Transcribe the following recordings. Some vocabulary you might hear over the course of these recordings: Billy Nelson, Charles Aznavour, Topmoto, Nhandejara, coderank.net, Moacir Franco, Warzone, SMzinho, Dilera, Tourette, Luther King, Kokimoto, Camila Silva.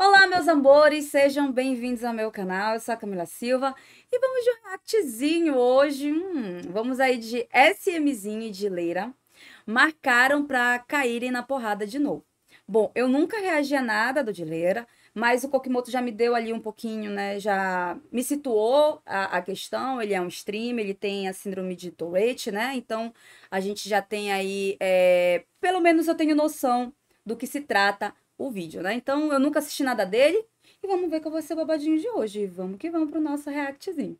Olá, meus amores, sejam bem-vindos ao meu canal, eu sou a Camila Silva e vamos de um reactzinho hoje, vamos aí de SMzinho e Dilera, marcaram pra caírem na porrada de novo. Bom, eu nunca reagi a nada do Dilera, mas o Kokimoto já me deu ali um pouquinho, né, já me situou a questão, ele é um streamer, ele tem a síndrome de Tourette, né, então a gente já tem aí, pelo menos eu tenho noção do que se trata o vídeo, né? Então, eu nunca assisti nada dele. E vamos ver qual vai ser o babadinho de hoje. Vamos que vamos pro nosso reactzinho.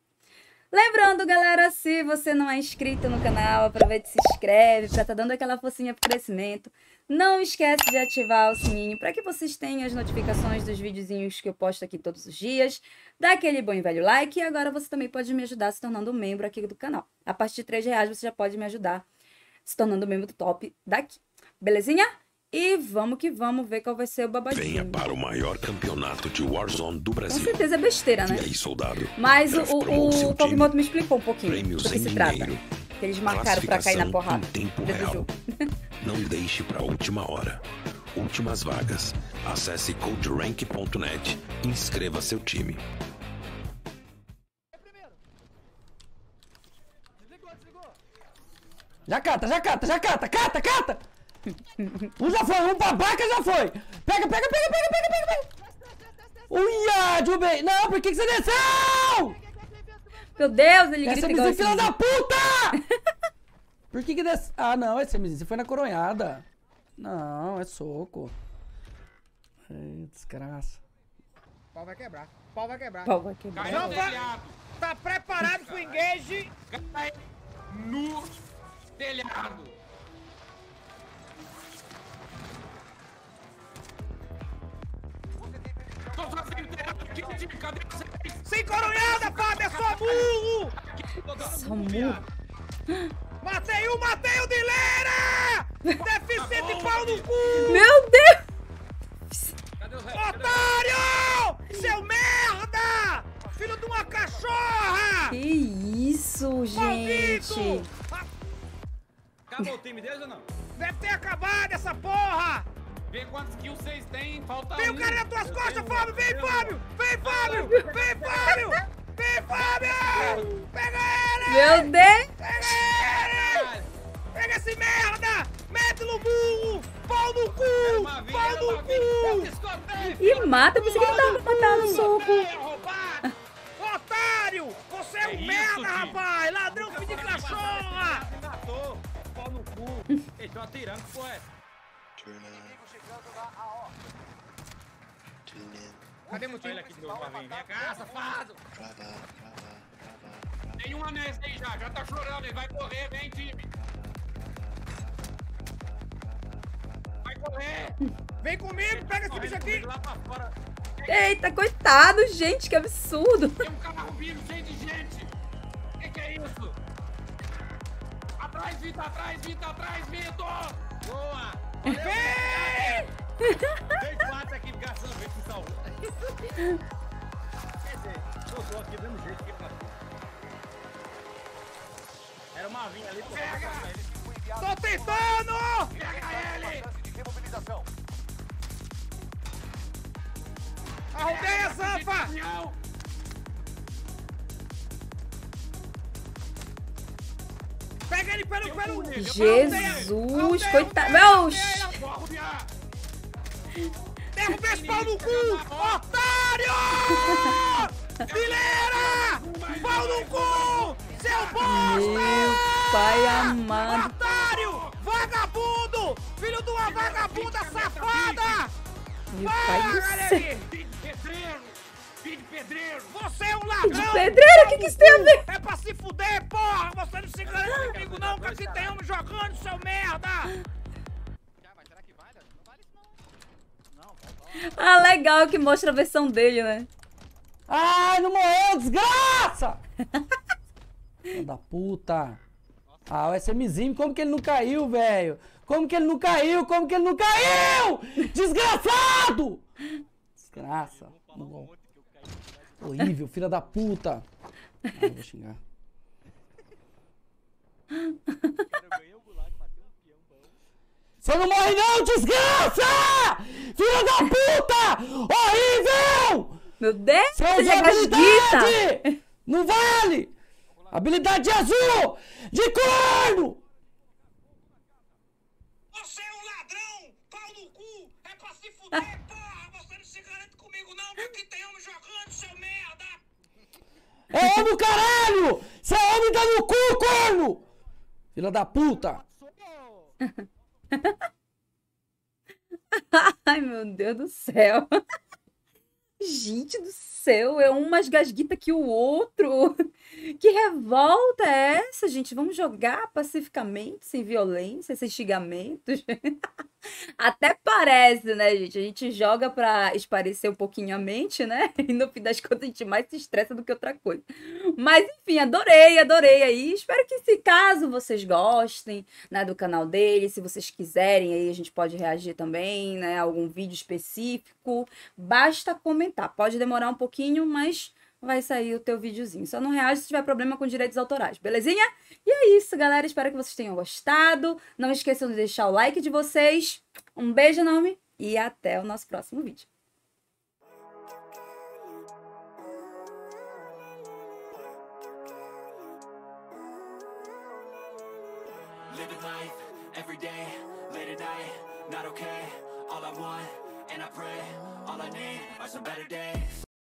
Lembrando, galera, se você não é inscrito no canal, aproveita e se inscreve pra tá dando aquela forcinha pro crescimento. Não esquece de ativar o sininho para que vocês tenham as notificações dos videozinhos que eu posto aqui todos os dias. Dá aquele bom e velho like. E agora você também pode me ajudar se tornando um membro aqui do canal. A partir de R$3 você já pode me ajudar se tornando membro do top daqui. Belezinha? E vamos que vamos ver qual vai ser o babadinho. Venha para o maior campeonato de Warzone do Brasil. Com certeza é besteira, né? E aí, soldado? Mas o Topmoto me explicou um pouquinho do que se trata. Que eles marcaram pra cair na porrada. Tempo real. Não deixe pra última hora. Últimas vagas. Acesse coderank.net e inscreva seu time. Já cata, já cata, já cata, cata, cata! Um já foi, um babaca já foi! Pega, pega, pega, pega, pega, pega, pega! Uia, derrubei! Não, por que você desceu? Meu Deus, ele grita igual assim. Essa SMzinho, filha da puta! Por que desceu? Ah, não, essa SMzinho foi na coronhada. Não, é soco. Ai, desgraça. Pau vai quebrar, pau vai quebrar. Pau vai quebrar. Não, tá preparado pro engage? Cai no telhado. Sem coronhada, Fábio, é só murro! Só murro! Matei o Dilera! Deficiente de pau no cu! Meu Deus! Otário! Seu merda! Filho de uma cachorra! Que isso, gente! Acabou o time deles ou não? Deve ter acabado essa porra! Vê quantos kills vocês têm, falta um. Tem o cara nas tuas costas, Fábio! Vem, Fábio! Vem, Fábio! Vem, Fábio! Vem, Fábio! Pega ele! Meu Deus! Pega ele! Pega esse merda! Mete no burro! Pau no cu! Pau no cu! E mata, pensei que ele tava matando o soco. Otário! Você é um merda, rapaz! Ladrão, filho de cachorra! Me matou! Pau no cu! Eles tão atirando, que foi essa? Cadê meu time? Tem uma nessa aí já, já tá chorando, ele vai correr, vem time! Vai correr! Vem comigo, pega esse bicho aqui! Eita, coitado, gente, que absurdo! Tem um carro vindo cheio de gente! O que é isso? Atrás, Vitor, atrás, Vitor, atrás, Vitor! Boa! Vem quatro aqui, garçom, vem pro salão. Quer dizer, soltou aqui do mesmo jeito que pra tudo. Era uma vinha ali. Pega! Tô tentando! Pega ele! Arrumei a zampa! Pega ele pelo Jesus, coitado. Meu! Derrubei esse pau no cu! Otário! Dilera! Pau no cu! Seu bosta! Meu pai amado! Otário! Vagabundo! Filho de uma vagabunda safada! Meu pai do céu! Filho de pedreiro! Você é um ladrão! Filho de pedreiro? O que isso tem a ver? É pra se fuder, porra! Você não se engana comigo não, que aqui tem um jogando, seu merda! Ah, mas será que vale? Não vale isso não. Não, volta lá. Ah, legal que mostra a versão dele, né? Ai, não morreu, desgraça! Filho da puta! Ah, o SMzinho, como que ele não caiu, velho? Como que ele não caiu? Como que ele não caiu? Desgraçado! Desgraça. Não. Horrível, filha da puta! Ah, eu vou xingar. Você não morre não, desgraça! Filha da puta! Horrível! Meu Deus! Seja habilidade! Não vale! Habilidade azul! De corno! Você é um ladrão! Pau no cu! É pra se fuder, porra! Você não se garante comigo não, porque tem homem jogando, seu merda! É homem, caralho! Você é homem dando no cu, corno! Filha da puta! Ai, meu Deus do céu! Gente do céu, é um mais gasguita que o outro. Que revolta é essa, gente? Vamos jogar pacificamente, sem violência, sem xingamentos. Até parece, né, gente? A gente joga pra esparecer um pouquinho a mente, né? E no fim das contas a gente mais se estressa do que outra coisa. Mas enfim, adorei, adorei aí. Espero que, se caso vocês gostem, né, do canal dele, se vocês quiserem aí, a gente pode reagir também, né, a algum vídeo específico. Basta comentar. Tá, pode demorar um pouquinho, mas vai sair o teu videozinho. Só não reage se tiver problema com direitos autorais, belezinha? E é isso, galera. Espero que vocês tenham gostado. Não esqueçam de deixar o like de vocês. Um beijo enorme e até o nosso próximo vídeo. All I need are some better days.